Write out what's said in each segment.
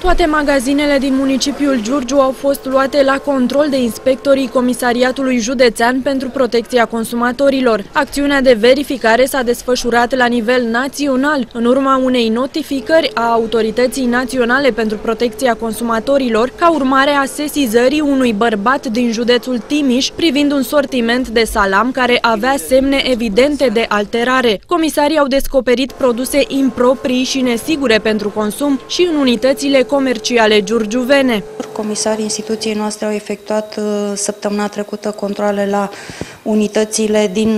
Toate magazinele din municipiul Giurgiu au fost luate la control de inspectorii Comisariatului Județean pentru Protecția Consumatorilor. Acțiunea de verificare s-a desfășurat la nivel național, în urma unei notificări a Autorității Naționale pentru Protecția Consumatorilor, ca urmare a sesizării unui bărbat din județul Timiș privind un sortiment de salam care avea semne evidente de alterare. Comisarii au descoperit produse improprii și nesigure pentru consum și în unitățile comerciale giurgiuvene. Comisarii instituției noastre au efectuat săptămâna trecută controale la unitățile din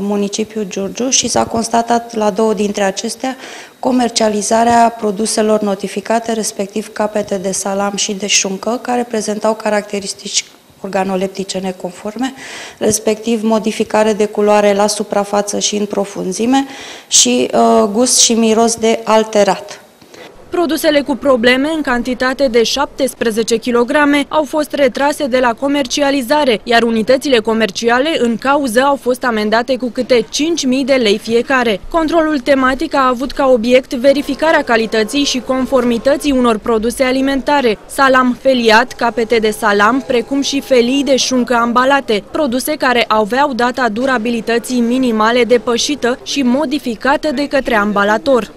municipiul Giurgiu și s-a constatat la două dintre acestea comercializarea produselor notificate, respectiv capete de salam și de șuncă, care prezentau caracteristici organoleptice neconforme, respectiv modificare de culoare la suprafață și în profunzime și gust și miros de alterat. Produsele cu probleme în cantitate de 17 kg au fost retrase de la comercializare, iar unitățile comerciale în cauză au fost amendate cu câte 5.000 de lei fiecare. Controlul tematic a avut ca obiect verificarea calității și conformității unor produse alimentare, salam feliat, capete de salam, precum și felii de șuncă ambalate, produse care aveau data durabilității minimale depășită și modificată de către ambalator.